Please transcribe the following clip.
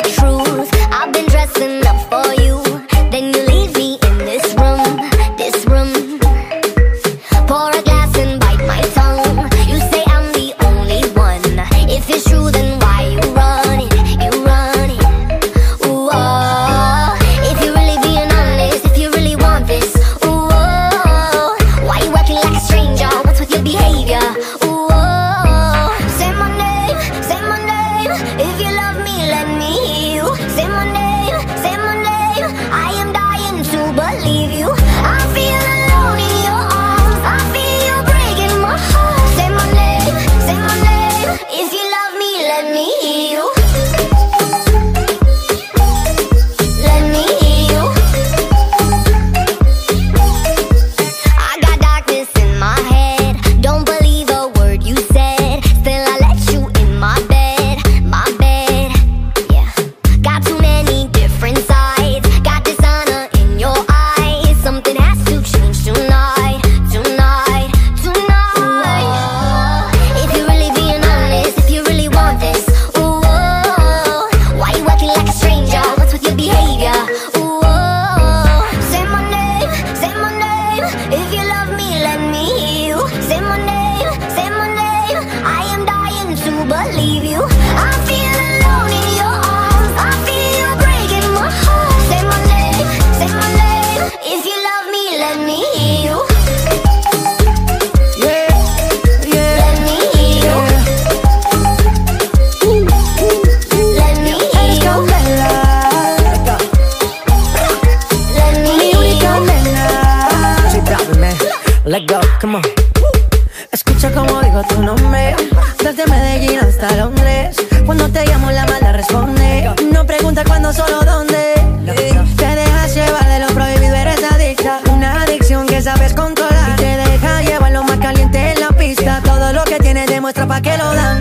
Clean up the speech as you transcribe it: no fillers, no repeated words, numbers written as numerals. the truth. I've been dressing up for you, then you leave me in this room, this room. Pour a glass and bite my tongue. You say I'm the only one. If it's true, then why you running, you running? Ooh, oh, if you're really being honest, if you really want this. Ooh, oh, why you acting like a stranger? What's with your behavior? Ooh, oh, say my name, say my name. If you love me, let me hear you. Say my name, say my name. I am dying to believe you. I feel alone in your arms. I feel you breaking my heart. Say my name, if you love me, let me hear you. Let me hear you. I got darkness in my head. Don't believe a word you said. Still I let you in my bed, my bed. Yeah. Got too many different sides. Got dishonor in your eyes. Something has to change tonight, tonight, tonight. Ooh, if you're really being honest, if you really want this. Ooh, oh, why you acting like a stranger? What's with your behavior? Ooh, oh, say my name, say my name. If you love me, let me hear you. Say my name, say my name. I am dying to believe you. I feel alone in your arms. I feel you breaking my heart. Say my name, if you love me, let me hear you. Let me hear you. Let me hear you. Let me Let go, come on. Escucha como digo tu nombre, desde Medellín hasta Londres. Cuando te llamo la mala responde, no pregunta cuándo, solo dónde. Te dejas llevar de lo prohibido, eres adicta, una adicción que sabes controlar. Y te deja llevar lo más caliente en la pista, todo lo que tienes demuestra pa' que lo da.